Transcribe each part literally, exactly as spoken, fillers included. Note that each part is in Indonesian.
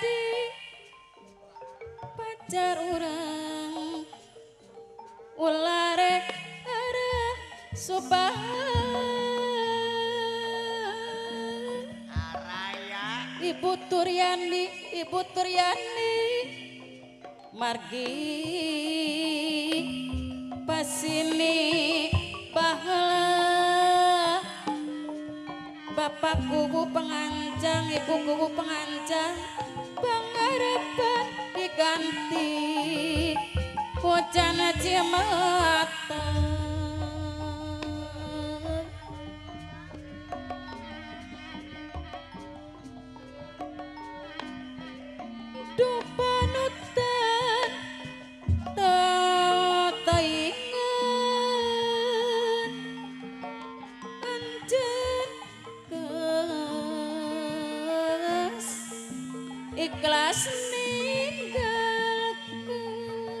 jadi pacar orang ulah rek ada sobat Ibu Turyani, Ibu Turyani margi pasini bahala bapak kubu pengancang, ibu kubu pengancang pengharapan diganti wacana cemata. Ikhlas ninggalkeun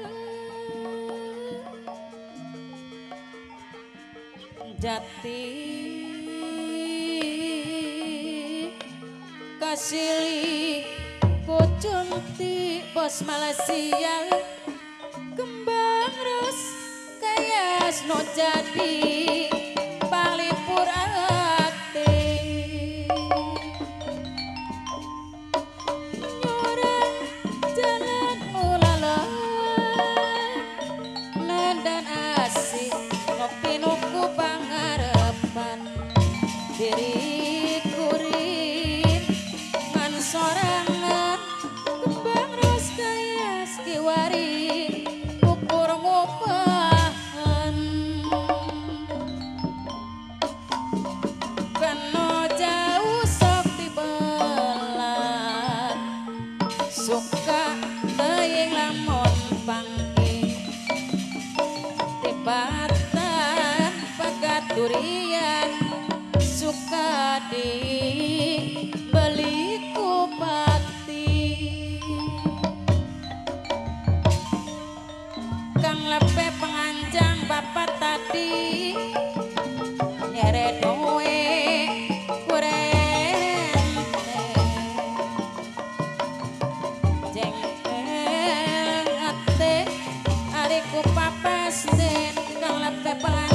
jati kasih kucunti bos Malaysia kembang ros kayas no jadi paling pura. Durian suka dibeli kupati Kang Lepe penganjang bapak tadi nyeret noe kureng jengkel ate ariku papas den Kang Lepe penganjang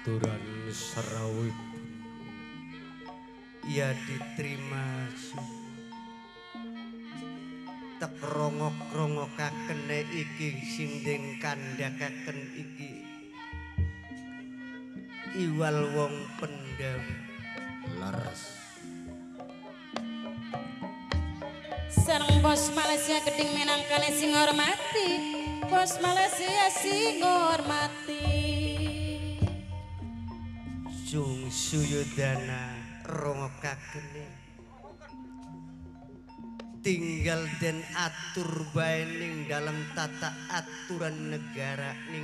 Aturan sarawit ia diterima tek rongok-rongokaken iki sindeng kandhakaken iki iwal wong pendam laras sareng bos Malaysia geding minangkale sing hormati bos Malaysia sing hormati Jung Suyudana rongokakene tinggal dan atur bae ning dalam tata aturan negara ning